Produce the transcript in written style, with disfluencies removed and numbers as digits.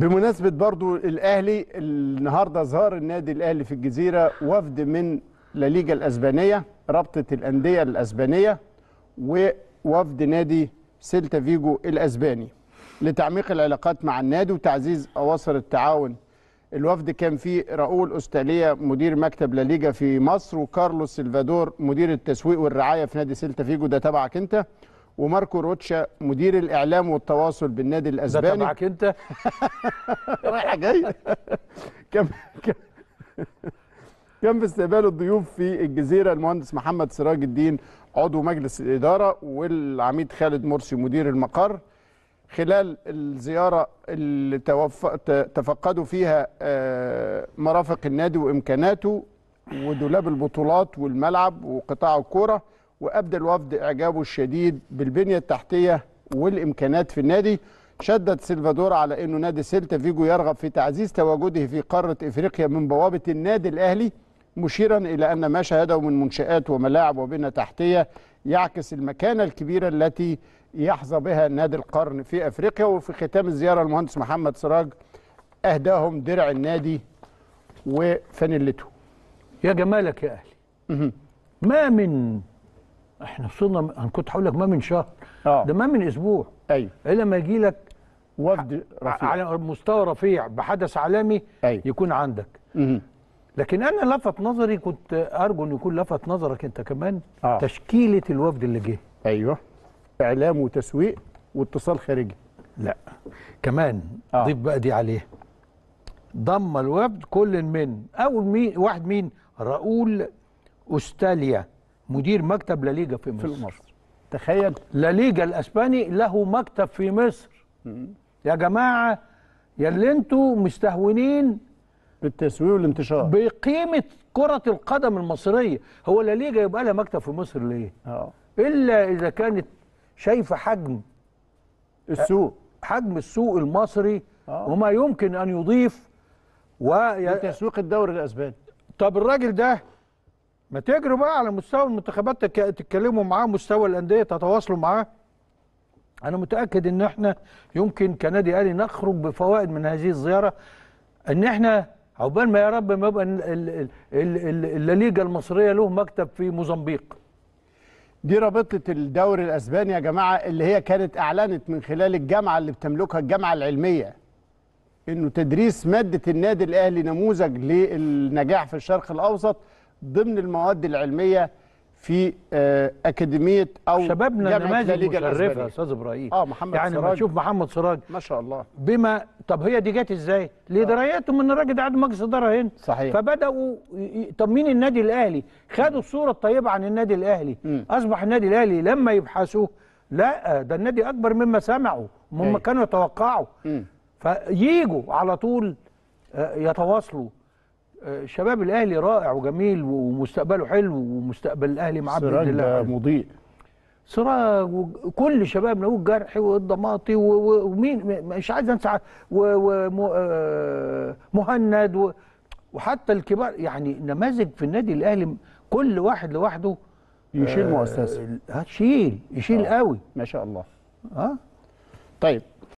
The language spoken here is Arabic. بمناسبه برضو الاهلي النهارده ظهر النادي الاهلي في الجزيره وفد من لا ليجا الاسبانيه، رابطه الانديه الاسبانيه، ووفد نادي سيلتا فيجو الاسباني لتعميق العلاقات مع النادي وتعزيز اواصر التعاون. الوفد كان فيه راؤول أستاليا مدير مكتب لا ليجا في مصر، وكارلوس سلفادور مدير التسويق والرعايه في نادي سيلتا فيجو ده تبعك انت، وماركو روتشا مدير الاعلام والتواصل بالنادي الاسباني ده تبعك انت رايحه جايه. كان باستقبال الضيوف في الجزيره المهندس محمد سراج الدين عضو مجلس الاداره والعميد خالد مرسي مدير المقر. خلال الزيارة اللي تفقدوا فيها مرافق النادي وإمكاناته ودولاب البطولات والملعب وقطاع الكورة، وأبدى الوفد إعجابه الشديد بالبنية التحتية والإمكانات في النادي. شدد سلفادور على أنه نادي سيلتا فيجو يرغب في تعزيز تواجده في قارة إفريقيا من بوابة النادي الأهلي، مشيرا إلى أن ما شاهده من منشآت وملاعب وبنى تحتية يعكس المكانة الكبيرة التي يحظى بها نادي القرن في افريقيا. وفي ختام الزياره المهندس محمد سراج اهداهم درع النادي وفانيلته. يا جمالك يا اهلي. ما من احنا وصلنا، انا كنت هقول لك ما من شهر، ده ما من اسبوع، ايوه، الا ما يجي لك وفد رفيع على مستوى رفيع بحدث عالمي، أيوة. يكون عندك. لكن انا لفت نظري، كنت ارجو ان يكون لفت نظرك انت كمان، تشكيله الوفد اللي جه، ايوه، اعلام وتسويق واتصال خارجي، لا كمان ضيف بقى دي عليه، ضم الوفد كل من اول واحد مين؟ راؤول أستاليا مدير مكتب لا ليجا في مصر. تخيل لا ليجا الاسباني له مكتب في مصر. يا جماعه، يا اللي انتوا مستهونين بالتسويق والانتشار بقيمه كره القدم المصريه، هو لا ليجا يبقى لها مكتب في مصر ليه؟ الا اذا كانت شايفه حجم السوق، حجم السوق المصري وما يمكن ان يضيف لتسويق الدوري الاسباني. طب الراجل ده ما تجروا بقى على مستوى المنتخبات، تتكلموا معاه، مستوى الانديه تتواصلوا معاه. انا متاكد ان احنا يمكن كنادي اهلي نخرج بفوائد من هذه الزياره، ان احنا عقبال ما يا رب ما يبقى اللا ليجا المصريه له مكتب في موزمبيق. دي رابطة الدوري الأسباني يا جماعة، اللي هي كانت أعلنت من خلال الجامعة اللي بتملكها الجامعة العلمية إنه تدريس مادة النادي الأهلي نموذج للنجاح في الشرق الأوسط ضمن المواد العلمية في أكاديمية أو شبابنا نماذج مشرفة يا أستاذ إبراهيم. محمد يعني سراج، يعني شوف محمد سراج ما شاء الله بما. طب هي دي جت إزاي؟ لدراياتهم إن الراجل ده عضو مجلس إدارة هنا، صحيح، فبدأوا طمين النادي الأهلي، خدوا الصورة الطيبة عن النادي الأهلي. أصبح النادي الأهلي لما يبحثوه، لا ده النادي أكبر مما سمعوا مما كانوا يتوقعوا، فييجوا على طول يتواصلوا. شباب الاهلي رائع وجميل ومستقبله حلو، ومستقبل الاهلي معاه باذن الله سراج مضيء، سراج وكل شبابنا والجرحي والضماطي ومين مش عايز انسى، ومهند وحتى الكبار، يعني نماذج في النادي الاهلي، كل واحد لوحده يشيل مؤسسه، هتشيل قوي ما شاء الله. طيب